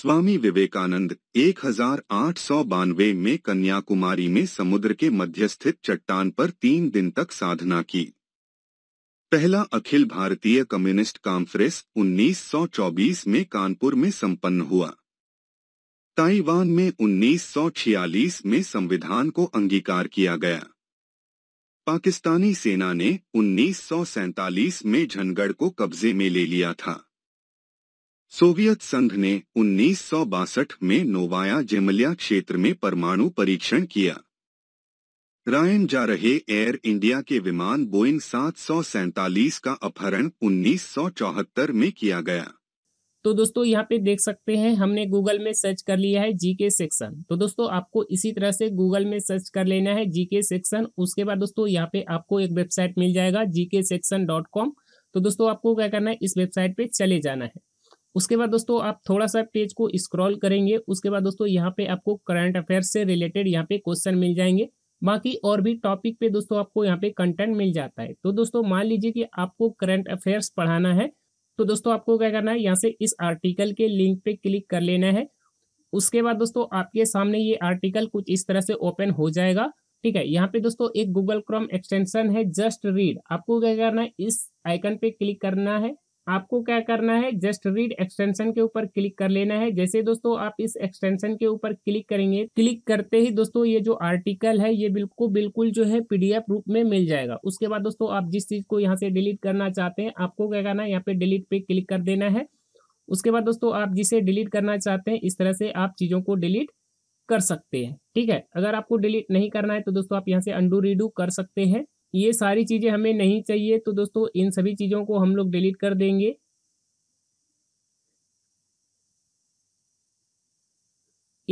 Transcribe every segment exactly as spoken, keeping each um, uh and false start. स्वामी विवेकानंद एक हजार आठ सौ बानवे में कन्याकुमारी में समुद्र के मध्य स्थित चट्टान पर तीन दिन तक साधना की। पहला अखिल भारतीय कम्युनिस्ट कांफ्रेंस उन्नीस सौ चौबीस में कानपुर में संपन्न हुआ। ताइवान में उन्नीस सौ छियालीस में संविधान को अंगीकार किया गया। पाकिस्तानी सेना ने उन्नीस सौ सैंतालीस में झंगड़ को कब्जे में ले लिया था। सोवियत संघ ने उन्नीस सौ बासठ में नोवाया जेमलिया क्षेत्र में परमाणु परीक्षण किया। रायन जा रहे एयर इंडिया के विमान बोइंग सात सौ सैंतालीस का अपहरण उन्नीस सौ चौहत्तर में किया गया। तो दोस्तों यहाँ पे देख सकते हैं हमने गूगल में सर्च कर लिया है जीके सेक्शन। तो दोस्तों आपको इसी तरह से गूगल में सर्च कर लेना है जीके सेक्शन। उसके बाद दोस्तों यहाँ पे आपको एक वेबसाइट मिल जाएगा जी के सेक्शन डॉट कॉम। तो दोस्तों आपको क्या करना है, इस वेबसाइट पे चले जाना है। उसके बाद दोस्तों आप थोड़ा सा पेज को स्क्रॉल करेंगे। उसके बाद दोस्तों यहाँ पे आपको करंट अफेयर्स से रिलेटेड यहाँ पे क्वेश्चन मिल जाएंगे। बाकी और भी टॉपिक पे दोस्तों आपको यहाँ पे कंटेंट मिल जाता है। तो दोस्तों मान लीजिए कि आपको करंट अफेयर्स पढ़ाना है, तो दोस्तों आपको क्या करना है, यहाँ से इस आर्टिकल के लिंक पे क्लिक कर लेना है। उसके बाद दोस्तों आपके सामने ये आर्टिकल कुछ इस तरह से ओपन हो जाएगा। ठीक है, यहाँ पे दोस्तों एक गूगल क्रोम एक्सटेंशन है जस्ट रीड। आपको क्या करना है, इस आइकन पे क्लिक करना है। आपको क्या करना है, जस्ट रीड एक्सटेंशन के ऊपर क्लिक कर लेना है। जैसे दोस्तों आप इस एक्सटेंशन के ऊपर क्लिक करेंगे, क्लिक करते ही दोस्तों ये जो आर्टिकल है ये बिल्कुल बिल्कुल जो है पीडीएफ रूप में मिल जाएगा। उसके बाद दोस्तों आप जिस चीज को यहाँ से डिलीट करना चाहते हैं, आपको क्या करना है, यहाँ पे डिलीट पे क्लिक कर देना है। उसके बाद दोस्तों आप जिसे डिलीट करना चाहते हैं, इस तरह से आप चीजों को डिलीट कर सकते हैं। ठीक है, अगर आपको डिलीट नहीं करना है तो दोस्तों आप यहाँ से अंडू रीडू कर सकते हैं। ये सारी चीजें हमें नहीं चाहिए, तो दोस्तों इन सभी चीजों को हम लोग डिलीट कर देंगे।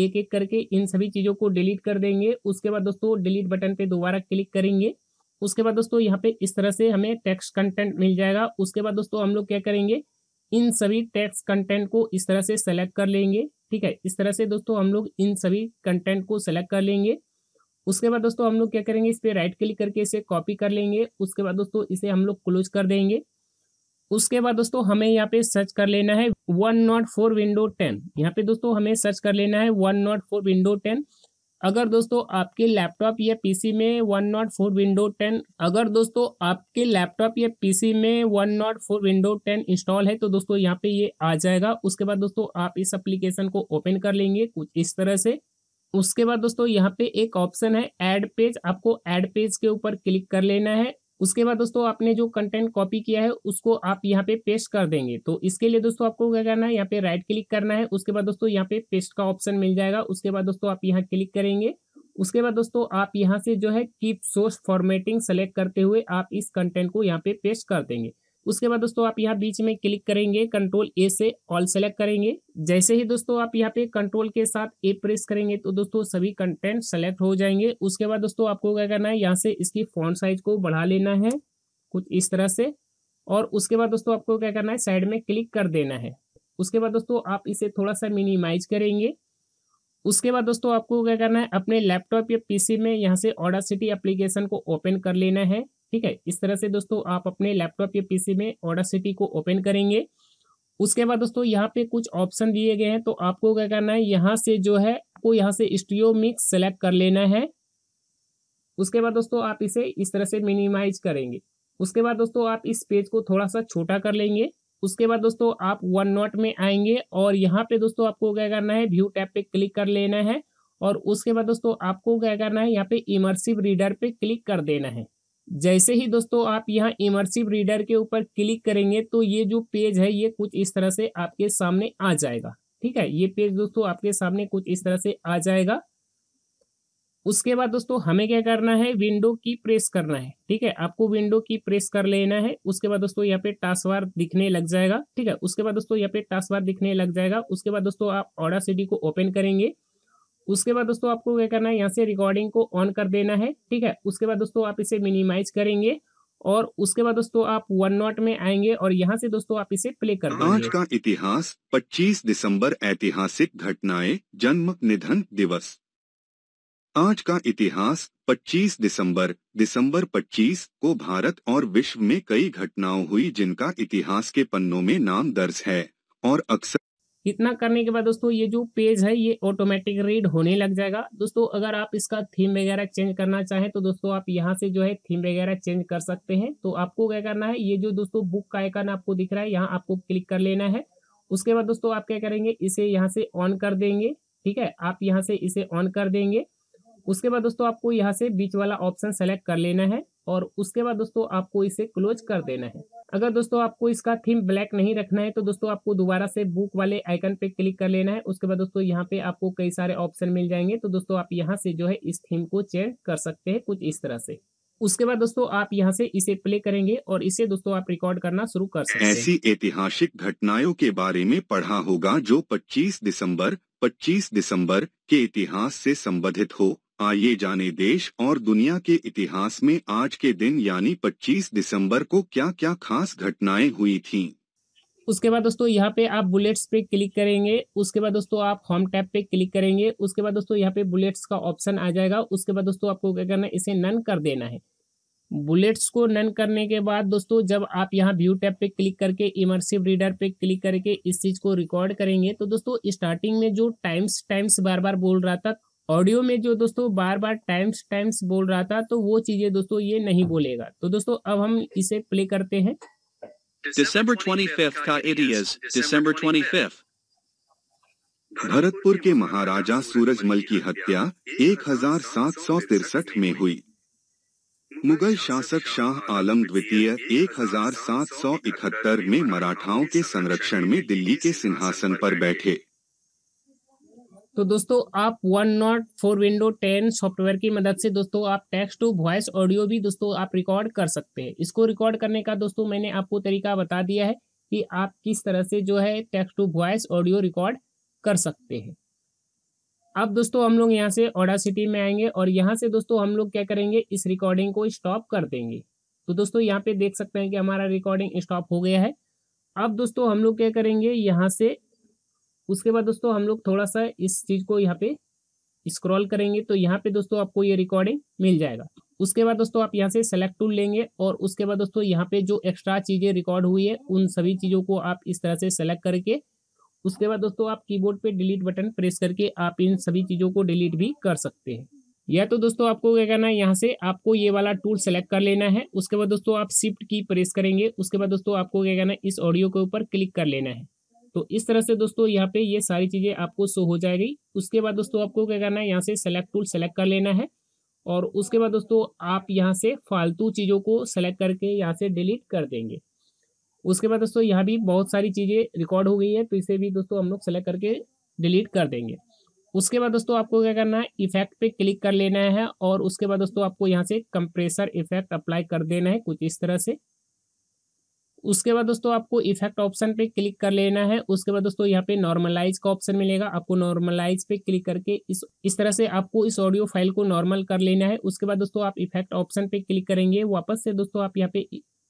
एक एक करके इन सभी चीजों को डिलीट कर देंगे। उसके बाद दोस्तों डिलीट बटन पे दोबारा क्लिक करेंगे। उसके बाद दोस्तों यहाँ पे इस तरह से हमें टेक्स्ट कंटेंट मिल जाएगा। उसके बाद दोस्तों हम लोग क्या करेंगे, इन सभी टेक्स्ट कंटेंट को इस तरह से सेलेक्ट कर लेंगे। ठीक है, इस तरह से दोस्तों हम लोग इन सभी कंटेंट को सेलेक्ट कर लेंगे। उसके बाद दोस्तों हम लोग क्या करेंगे, इस पर राइट क्लिक करके इसे कॉपी कर लेंगे। उसके बाद दोस्तों इसे हम लोग क्लोज कर देंगे। उसके बाद दोस्तों हमें यहाँ पे सर्च कर लेना है OneNote for window ten. यहाँ पे दोस्तों हमें सर्च कर लेना है OneNote for window ten. अगर दोस्तों आपके लैपटॉप या पीसी में OneNote for window ten अगर दोस्तों आपके लैपटॉप या पीसी में OneNote for window ten install है तो दोस्तों यहाँ पे ये आ जाएगा। उसके बाद दोस्तों आप इस एप्लीकेशन को ओपन कर लेंगे कुछ इस तरह से। उसके बाद दोस्तों यहाँ पे एक ऑप्शन है ऐड पेज। आपको ऐड पेज के ऊपर क्लिक कर लेना है। उसके बाद दोस्तों आपने जो कंटेंट कॉपी किया है उसको आप यहाँ पे पेस्ट कर देंगे। तो इसके लिए दोस्तों आपको क्या करना है, यहाँ पे राइट क्लिक करना है। उसके बाद दोस्तों यहाँ पे पेस्ट का ऑप्शन मिल जाएगा। उसके बाद दोस्तों आप यहाँ क्लिक करेंगे। उसके बाद दोस्तों आप यहाँ से जो है कीप सोर्स फॉर्मेटिंग सेलेक्ट करते हुए आप इस कंटेंट को यहाँ पे पेस्ट कर देंगे। उसके बाद दोस्तों आप यहाँ बीच में क्लिक करेंगे, कंट्रोल ए से ऑल सेलेक्ट करेंगे। जैसे ही दोस्तों आप यहाँ पे कंट्रोल के साथ ए प्रेस करेंगे तो दोस्तों सभी कंटेंट सेलेक्ट हो जाएंगे। उसके बाद दोस्तों आपको क्या करना है, यहाँ से इसकी फॉन्ट साइज को बढ़ा लेना है कुछ इस तरह से। और उसके बाद दोस्तों आपको क्या करना है, साइड में क्लिक कर देना है। उसके बाद दोस्तों आप इसे थोड़ा सा मिनिमाइज करेंगे। उसके बाद दोस्तों आपको क्या करना है, अपने लैपटॉप या पीसी में यहाँ से ऑडेसिटी एप्लीकेशन को ओपन कर लेना है। ठीक है, इस तरह से दोस्तों आप अपने लैपटॉप या पीसी में ऑडेसिटी को ओपन करेंगे। उसके बाद दोस्तों यहाँ पे कुछ ऑप्शन दिए गए हैं, तो आपको क्या करना है, यहाँ से जो है आपको यहाँ से स्टीरियो मिक्स सेलेक्ट कर लेना है। उसके बाद दोस्तों आप इसे इस तरह से मिनिमाइज करेंगे। उसके बाद दोस्तों आप इस पेज को थोड़ा सा छोटा कर लेंगे। उसके बाद दोस्तों आप वन नोट में आएंगे और यहाँ पे दोस्तों आपको क्या करना है, व्यू टैब पे क्लिक कर लेना है। और उसके बाद दोस्तों आपको क्या करना है, यहाँ पे इमरसिव रीडर पे क्लिक कर देना है। जैसे ही दोस्तों आप यहाँ इमरसिव रीडर के ऊपर क्लिक करेंगे तो ये जो पेज है ये कुछ इस तरह से आपके सामने आ जाएगा। ठीक है, ये पेज दोस्तों आपके सामने कुछ इस तरह से आ जाएगा। उसके बाद दोस्तों हमें क्या करना है, विंडो की प्रेस करना है। ठीक है, आपको विंडो की प्रेस कर लेना है। उसके बाद दोस्तों यहाँ पे टास्क बार दिखने लग जाएगा। ठीक है, उसके बाद दोस्तों यहाँ पे टास्क बार दिखने लग जाएगा। उसके बाद दोस्तों आप ऑडेसिटी को ओपन करेंगे। उसके बाद दोस्तों आपको क्या करना है, यहाँ से रिकॉर्डिंग को ऑन कर देना है। ठीक है, उसके बाद दोस्तों आप इसे मिनिमाइज करेंगे। और उसके बाद दोस्तों आप वन नॉट में आएंगे और यहाँ से दोस्तों आप इसे प्ले कर देंगे। आज का इतिहास पच्चीस दिसंबर, ऐतिहासिक घटनाएं, जन्म निधन दिवस। आज का इतिहास पच्चीस दिसंबर। दिसंबर पच्चीस को भारत और विश्व में कई घटनाओं हुई जिनका इतिहास के पन्नों में नाम दर्ज है और अक्सर इतना करने के बाद दोस्तों ये जो पेज है ये ऑटोमेटिक रीड होने लग जाएगा। दोस्तों अगर आप इसका थीम वगैरह चेंज करना चाहें तो दोस्तों आप यहाँ से जो है थीम वगैरह चेंज कर सकते हैं। तो आपको क्या करना है, ये जो दोस्तों बुक का आइकन आपको दिख रहा है यहाँ आपको क्लिक कर लेना है। उसके बाद दोस्तों आप क्या करेंगे, इसे यहाँ से ऑन कर देंगे। ठीक है, आप यहाँ से इसे ऑन कर देंगे। उसके बाद दोस्तों आपको यहाँ से बीच वाला ऑप्शन सेलेक्ट कर लेना है और उसके बाद दोस्तों आपको इसे क्लोज कर देना है। अगर दोस्तों आपको इसका थीम ब्लैक नहीं रखना है तो दोस्तों आपको दोबारा से बुक वाले आइकन पे क्लिक कर लेना है। उसके बाद दोस्तों यहाँ पे आपको कई सारे ऑप्शन मिल जाएंगे। तो दोस्तों आप यहाँ से जो है इस थीम को चेंज कर सकते हैं कुछ इस तरह से। उसके बाद दोस्तों आप यहाँ से इसे प्ले करेंगे और इसे दोस्तों आप रिकॉर्ड करना शुरू कर सकते हैं। ऐसी ऐतिहासिक घटनाओं के बारे में पढ़ा होगा जो पच्चीस दिसंबर पच्चीस दिसंबर के इतिहास से संबंधित हो। आइए जाने देश और दुनिया के इतिहास में आज के दिन यानी पच्चीस दिसंबर को क्या क्या खास घटनाएं हुई थीं। उसके बाद दोस्तों यहाँ पे आप बुलेट्स पे क्लिक करेंगे। उसके बाद दोस्तों आप होम टैब पे क्लिक करेंगे। उसके बाद दोस्तों यहाँ पे बुलेट्स का ऑप्शन आ जाएगा। उसके बाद दोस्तों आपको क्या करना है, इसे नन कर देना है। बुलेट्स को नन करने के बाद दोस्तों जब आप यहाँ व्यू टैब पे क्लिक करके इमरसिव रीडर पे क्लिक करके इस चीज़ को रिकॉर्ड करेंगे तो दोस्तों स्टार्टिंग में जो टाइम्स टाइम्स बार बार बोल रहा था, ऑडियो में जो दोस्तों बार बार टाइम्स टाइम्स बोल रहा था, तो वो चीज़ें दोस्तों ये नहीं बोलेगा। तो दोस्तों अब हम इसे प्ले करते हैं। दिसंबर पच्चीस का इतिहास, दिसंबर पच्चीस। भरतपुर के महाराजा सूरजमल की हत्या एक हजार सात सौ तिरसठ में हुई। मुगल शासक शाह आलम द्वितीय एक हजार सात सौ इकहत्तर में मराठाओं के संरक्षण में दिल्ली के सिंहासन पर बैठे। तो दोस्तों आप OneNote for window ten software की मदद से दोस्तों आप टेक्स्ट टू वॉइस ऑडियो भी दोस्तों आप रिकॉर्ड कर सकते हैं। इसको रिकॉर्ड करने का दोस्तों मैंने आपको तरीका बता दिया है कि आप किस तरह से जो है text to voice audio record कर सकते हैं। अब दोस्तों हम लोग यहाँ से ऑडेसिटी में आएंगे और यहाँ से दोस्तों हम लोग क्या करेंगे, इस रिकॉर्डिंग को स्टॉप कर देंगे। तो दोस्तों यहाँ पे देख सकते हैं कि हमारा रिकॉर्डिंग स्टॉप हो गया है। अब दोस्तों हम लोग क्या करेंगे यहाँ से, उसके बाद दोस्तों हम लोग थोड़ा सा इस चीज़ को यहाँ पे स्क्रॉल करेंगे तो यहाँ पे दोस्तों आपको ये रिकॉर्डिंग मिल जाएगा। उसके बाद दोस्तों आप यहाँ से सेलेक्ट टूल लेंगे और उसके बाद दोस्तों यहाँ पे जो एक्स्ट्रा चीज़ें रिकॉर्ड हुई है उन सभी चीज़ों को आप इस तरह से सेलेक्ट करके उसके बाद दोस्तों आप कीबोर्ड पे डिलीट बटन प्रेस करके आप इन सभी चीज़ों को डिलीट भी कर सकते हैं। या तो दोस्तों आपको क्या करना है, यहाँ से आपको ये वाला टूल सेलेक्ट कर लेना है। उसके बाद दोस्तों आप शिफ्ट की प्रेस करेंगे। उसके बाद दोस्तों आपको क्या करना है, इस ऑडियो के ऊपर क्लिक कर लेना है। तो इस तरह से दोस्तों यहाँ पे ये सारी चीज़ें आपको शो हो जाएगी। उसके बाद दोस्तों आपको क्या करना है, यहाँ से सेलेक्ट टूल सेलेक्ट कर लेना है और उसके बाद दोस्तों आप यहाँ से फालतू चीज़ों को सेलेक्ट करके यहाँ से डिलीट कर देंगे। उसके बाद दोस्तों यहाँ भी बहुत सारी चीज़ें रिकॉर्ड हो गई है तो इसे भी दोस्तों हम लोग सेलेक्ट करके डिलीट कर देंगे। उसके बाद दोस्तों आपको क्या करना है, इफेक्ट पे क्लिक कर लेना है और उसके बाद दोस्तों आपको यहाँ से कंप्रेसर इफेक्ट अप्लाई कर देना है कुछ इस तरह से। उसके बाद दोस्तों आपको इफेक्ट ऑप्शन पे क्लिक कर लेना है। उसके बाद दोस्तों यहाँ पे नॉर्मलाइज का ऑप्शन मिलेगा, आपको नॉर्मलाइज पे क्लिक करके इस इस तरह से आपको इस ऑडियो फाइल को नॉर्मल कर लेना है। उसके बाद दोस्तों आप इफेक्ट ऑप्शन पे क्लिक करेंगे। वापस से दोस्तों आप यहाँ पे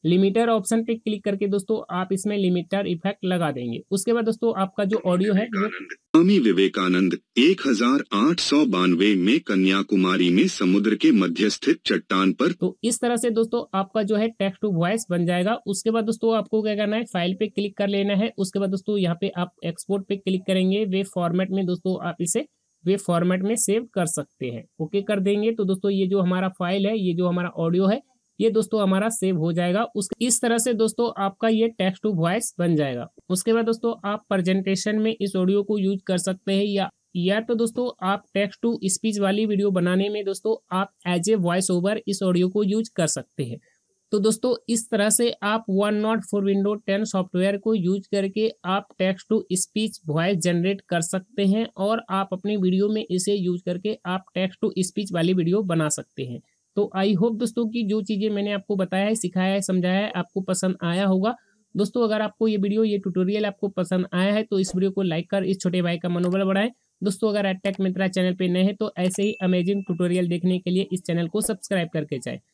लिमिटर ऑप्शन पे क्लिक करके दोस्तों आप इसमें लिमिटर इफेक्ट लगा देंगे। उसके बाद दोस्तों आपका जो ऑडियो है, स्वामी विवेकानंद एक हजार आठ सौ बानवे में कन्याकुमारी में समुद्र के मध्य स्थित चट्टान पर। तो इस तरह से दोस्तों आपका जो है टेक्स्ट टू वॉइस बन जाएगा। उसके बाद दोस्तों आपको क्या करना है, फाइल पे क्लिक कर लेना है। उसके बाद दोस्तों यहाँ पे आप एक्सपोर्ट पे क्लिक करेंगे। वेव फॉर्मेट में दोस्तों आप इसे वेव फॉर्मेट में सेव कर सकते हैं। ओके कर देंगे तो दोस्तों ये जो हमारा फाइल है, ये जो हमारा ऑडियो है, ये दोस्तों हमारा सेव हो जाएगा। उस इस तरह से दोस्तों आपका ये टेक्स्ट टू वॉइस बन जाएगा। उसके बाद दोस्तों आप प्रेजेंटेशन में इस ऑडियो को यूज कर सकते हैं या या तो दोस्तों आप टेक्स्ट टू स्पीच वाली वीडियो बनाने में दोस्तों आप एज ए वॉइस ओवर इस ऑडियो को यूज कर सकते हैं। तो दोस्तों इस तरह से आप OneNote for window ten software को यूज करके आप text to speech voice generate कर सकते हैं और आप अपनी वीडियो में इसे यूज करके आप टेक्स्ट टू स्पीच वाली वीडियो बना सकते हैं। तो आई होप दोस्तों कि जो चीज़ें मैंने आपको बताया है, सिखाया है, समझाया है, आपको पसंद आया होगा। दोस्तों अगर आपको ये वीडियो, ये ट्यूटोरियल आपको पसंद आया है तो इस वीडियो को लाइक कर इस छोटे भाई का मनोबल बढ़ाएं। दोस्तों अगर एडटेक मित्रा चैनल पे नए हैं तो ऐसे ही अमेजिंग ट्यूटोरियल देखने के लिए इस चैनल को सब्सक्राइब करके जाएं।